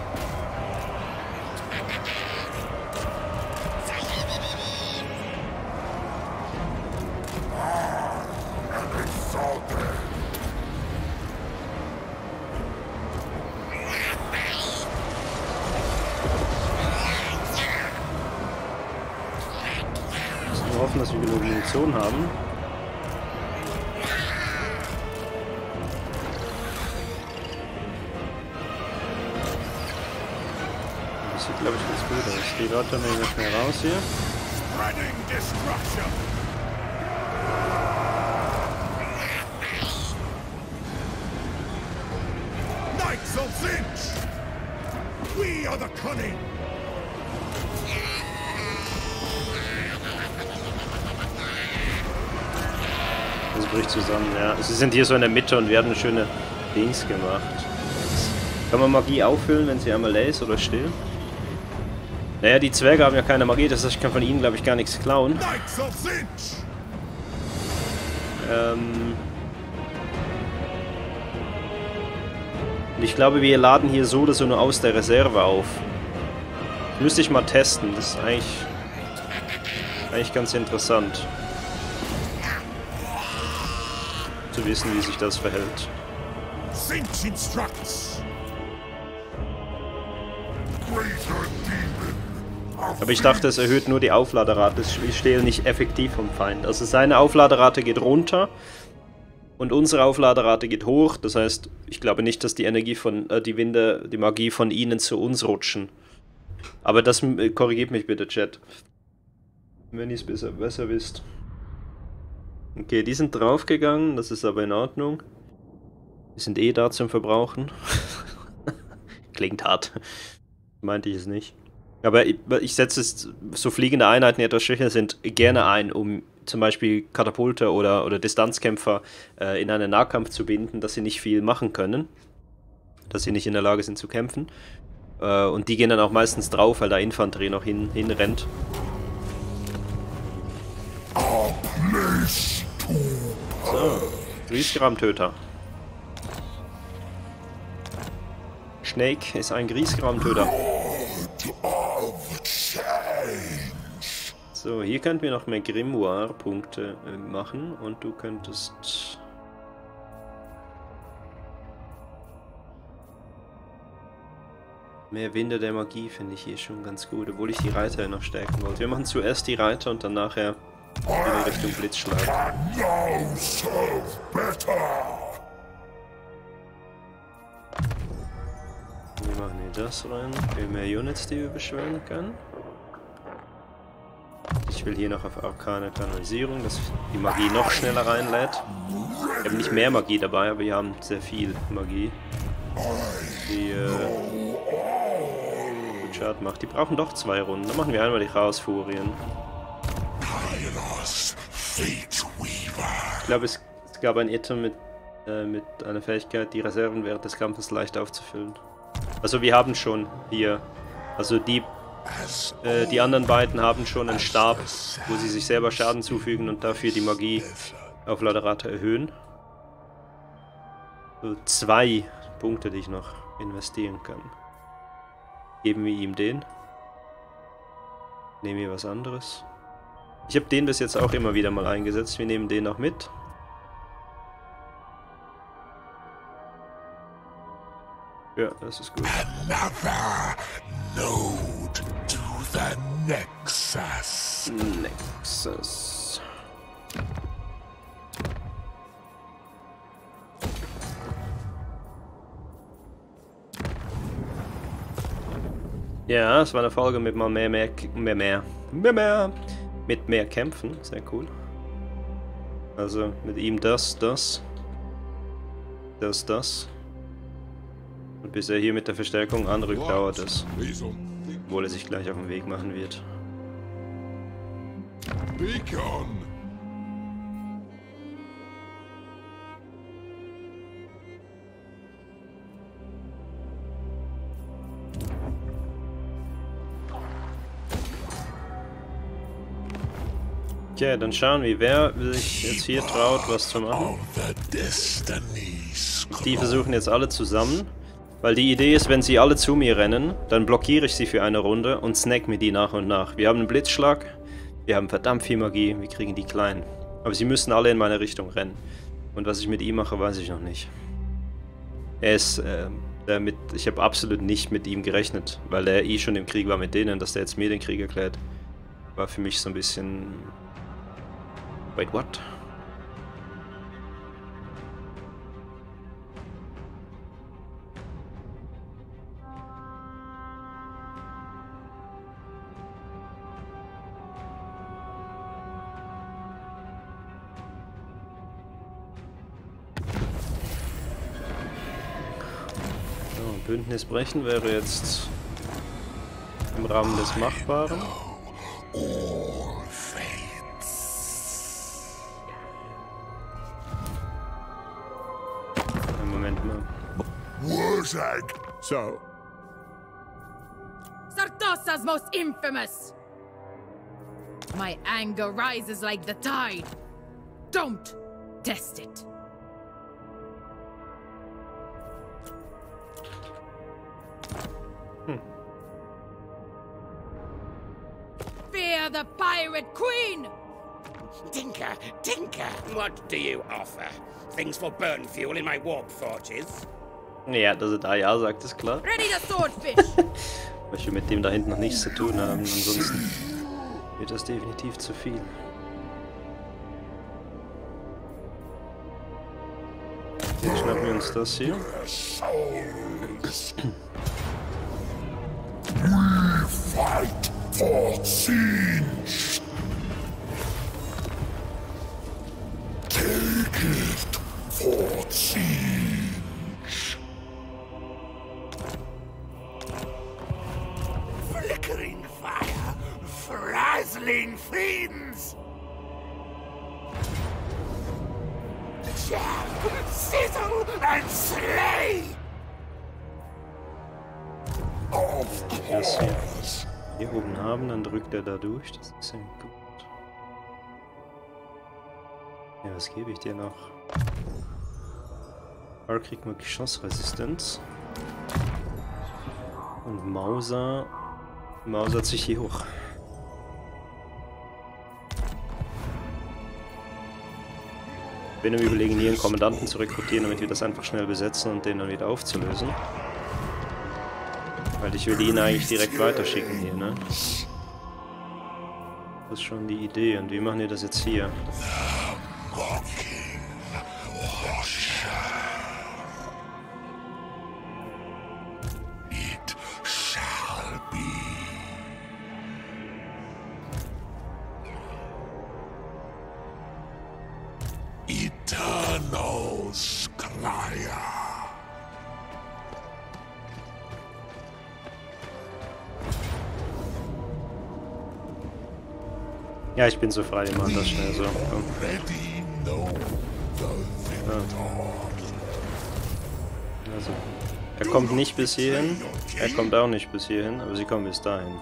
Dass wir genug Munition haben. Das sieht, glaube ich, ganz gut aus. Die Leute nehmen wir schnell raus hier. Knights of Zinch! We are the cunning! Bricht zusammen, ja. Sie sind hier so in der Mitte und werden schöne Dings gemacht. Kann man Magie auffüllen, wenn sie einmal leer ist oder still? Naja, die Zwerge haben ja keine Magie, das heißt, ich kann von ihnen, glaube ich, gar nichts klauen. Ähm ich glaube, wir laden hier so oder so nur aus der Reserve auf. Das müsste ich mal testen, das ist eigentlich, eigentlich ganz interessant. Zu wissen, wie sich das verhält. Cinch instructs. Aber ich dachte, es erhöht nur die Aufladerate. Ich stehe nicht effektiv vom Feind. Also seine Aufladerate geht runter und unsere Aufladerate geht hoch. Das heißt, ich glaube nicht, dass die Energie von äh, die Winde, die Magie von ihnen zu uns rutschen. Aber das äh, korrigiert mich bitte, Chat. Wenn ihr es besser, besser wisst. Okay, die sind draufgegangen, das ist aber in Ordnung. Die sind eh da zum Verbrauchen. Klingt hart. Meinte ich es nicht. Aber ich, ich setze es, so fliegende Einheiten, die etwas schwächer sind, gerne ein, um zum Beispiel Katapulte oder, oder Distanzkämpfer äh, in einen Nahkampf zu binden, dass sie nicht viel machen können. Dass sie nicht in der Lage sind zu kämpfen. Äh, und die gehen dann auch meistens drauf, weil da Infanterie noch hin, hinrennt. Oh, so, Grießgramtöter. Snake ist ein Grießgramtöter. So, hier könnten wir noch mehr Grimoire-Punkte machen und du könntest... Mehr Winde der Magie finde ich hier schon ganz gut, obwohl ich die Reiter noch stärken wollte. Wir machen zuerst die Reiter und dann nachher... in Richtung Blitzschlag. Wir machen hier das rein. Für mehr Units, die wir beschwören können. Ich will hier noch auf arkane Kanalisierung, dass die Magie noch schneller reinlädt. Wir haben nicht mehr Magie dabei, aber wir haben sehr viel Magie. Die äh, gut Schaden macht. Die brauchen doch zwei Runden. Dann machen wir einmal die Chaosfurien. Ich glaube, es gab ein Item mit, äh, mit einer Fähigkeit, die Reserven während des Kampfes leicht aufzufüllen. Also wir haben schon hier, also die, äh, die anderen beiden haben schon einen Stab, wo sie sich selber Schaden zufügen und dafür die Magie auf Laderate erhöhen. So, zwei Punkte, die ich noch investieren kann. Geben wir ihm den. Nehmen wir was anderes. Ich habe den bis jetzt auch immer wieder mal eingesetzt. Wir nehmen den noch mit. Ja, das ist gut. Another node to the Nexus. Nexus. Ja, es war eine Folge mit mal mehr, mehr, mehr, mehr, mehr, mehr. Mit mehr Kämpfen, sehr cool. Also mit ihm das, das. Das, das. Und bis er hier mit der Verstärkung anrückt, dauert es. Obwohl er sich gleich auf den Weg machen wird. Beacon. Tja, dann schauen wir, wer sich jetzt hier traut, was zu machen. Die versuchen jetzt alle zusammen, weil die Idee ist, wenn sie alle zu mir rennen, dann blockiere ich sie für eine Runde und snack mir die nach und nach. Wir haben einen Blitzschlag, wir haben verdammt viel Magie, wir kriegen die kleinen. Aber sie müssen alle in meine Richtung rennen. Und was ich mit ihm mache, weiß ich noch nicht. Er ist, äh, der mit, ich habe absolut nicht mit ihm gerechnet, weil er eh schon im Krieg war mit denen, dass der jetzt mir den Krieg erklärt. War für mich so ein bisschen... Wait, what? So, Bündnis brechen wäre jetzt im Rahmen des Machbaren. So. Sartossa's most infamous. My anger rises like the tide. Don't test it. Hm. Fear the Pirate Queen. Tinker, Tinker, what do you offer? Things for burn fuel in my warp forges? Ja, dass er da ja sagt, ist klar. Weil wir mit dem da hinten noch nichts zu tun haben, ansonsten wird das definitiv zu viel. Hier schnappen wir uns das hier. Flickering Feuer, frazzling fiends! Jab, sizzle and slay! Wenn wir das hier, hier oben haben, dann drückt er da durch, das ist ja gut. Ja, was gebe ich dir noch? Da kriegt man Geschossresistenz. Und Mauser... Mausert sich hier hoch. Ich bin im Überlegen, hier einen Kommandanten zu rekrutieren, damit wir das einfach schnell besetzen und den dann wieder aufzulösen. Weil ich will ihn eigentlich direkt weiterschicken hier, ne? Das ist schon die Idee. Und wie machen wir das jetzt hier? Ja, ich bin so frei, wir machen das schnell so. Komm. Ja. Also, er kommt nicht bis hierhin, er kommt auch nicht bis hierhin, aber sie kommen bis dahin.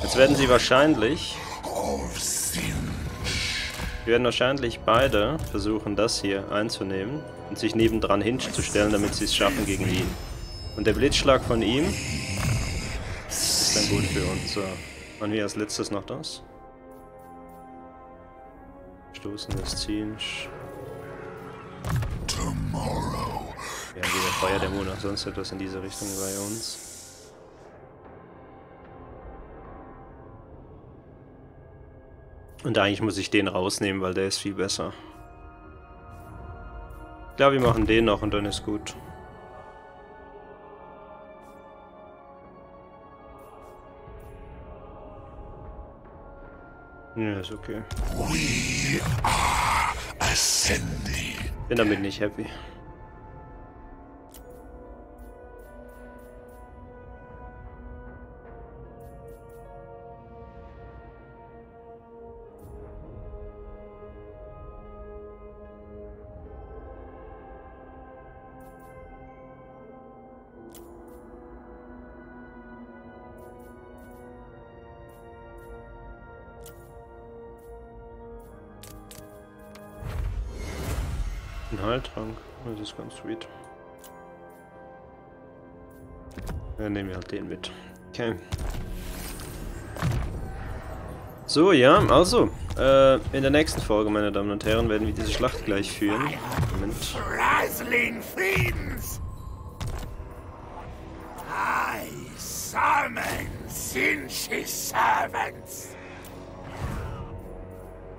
Jetzt werden sie wahrscheinlich... Wir werden wahrscheinlich beide versuchen, das hier einzunehmen und sich nebendran hinzustellen, damit sie es schaffen gegen ihn. Und der Blitzschlag von ihm ist dann gut für uns. So, machen wir als letztes noch das. Stoßen, das ziehen. Tomorrow. Wir haben wieder Feuerdämon oder sonst etwas in diese Richtung bei uns. Und eigentlich muss ich den rausnehmen, weil der ist viel besser. Ich glaube, wir machen den noch und dann ist gut. Ja, ist okay. We are Bin damit nicht happy. Heiltrank, das ist ganz sweet. Dann nehmen wir halt den mit. Okay. So, ja, also, äh, in der nächsten Folge, meine Damen und Herren, werden wir diese Schlacht gleich führen. Moment.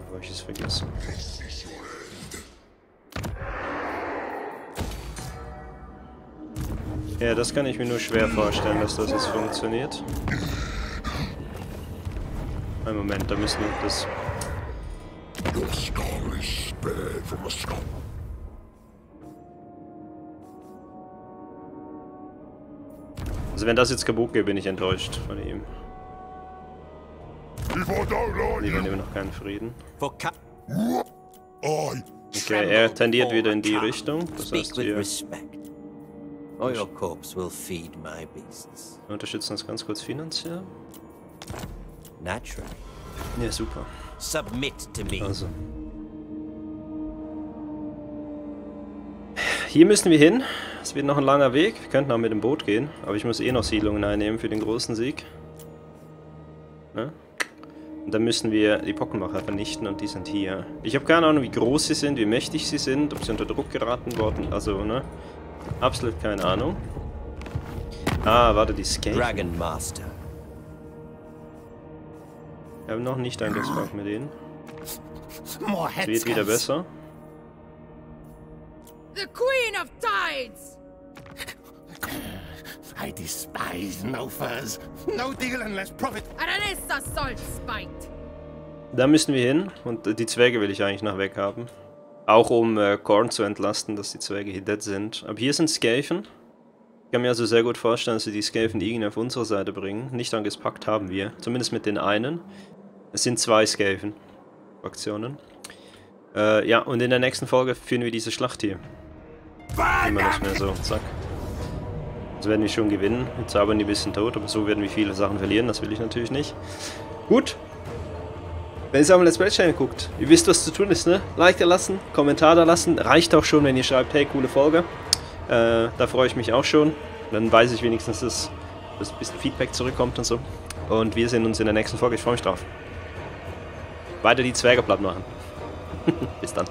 Habe ich es vergessen? Ja, das kann ich mir nur schwer vorstellen, dass das jetzt funktioniert. Ein Moment, da müssen wir das... Also wenn das jetzt kaputt geht, bin ich enttäuscht von ihm. Die wollen immer noch keinen Frieden. Okay, er tendiert wieder in die Richtung. Das heißt, wir... Euer Korps will feed my beasts. Wir unterstützen uns ganz kurz finanziell. Naturally. Ja, super. Submit to me. Also. Hier müssen wir hin. Es wird noch ein langer Weg. Wir könnten auch mit dem Boot gehen, aber ich muss eh noch Siedlungen einnehmen für den großen Sieg. Ne? Und dann müssen wir die Pockenmacher vernichten und die sind hier. Ich habe keine Ahnung, wie groß sie sind, wie mächtig sie sind, ob sie unter Druck geraten wurden. Also, ne? Absolut keine Ahnung. Ah, warte, die Skate. Dragon Master. Wir haben noch nicht angesprochen mit denen. Es wird wieder besser. The Queen of Tides. I despise no furs, no deal unless profit. Da müssen wir hin und die Zwerge will ich eigentlich noch weghaben. Auch um äh, Korn zu entlasten, dass die Zwerge hier dead sind. Aber hier sind Skaven. Ich kann mir also sehr gut vorstellen, dass sie die Skaven irgendwie auf unsere Seite bringen. Nicht angepackt haben wir. Zumindest mit den einen. Es sind zwei Skaven. Fraktionen. Äh, ja, und in der nächsten Folge führen wir diese Schlacht hier. Immer nicht mehr so. Zack. Jetzt werden wir schon gewinnen. Jetzt zaubern die ein bisschen tot, aber so werden wir viele Sachen verlieren. Das will ich natürlich nicht. Gut. Wenn ihr am Let's Play-Channel guckt, ihr wisst, was zu tun ist, ne? Like da lassen, Kommentar da lassen. Reicht auch schon, wenn ihr schreibt, hey, coole Folge. Äh, da freue ich mich auch schon. Dann weiß ich wenigstens, dass, dass ein bisschen Feedback zurückkommt und so. Und wir sehen uns in der nächsten Folge. Ich freue mich drauf. Weiter die Zwerge platt machen. Bis dann.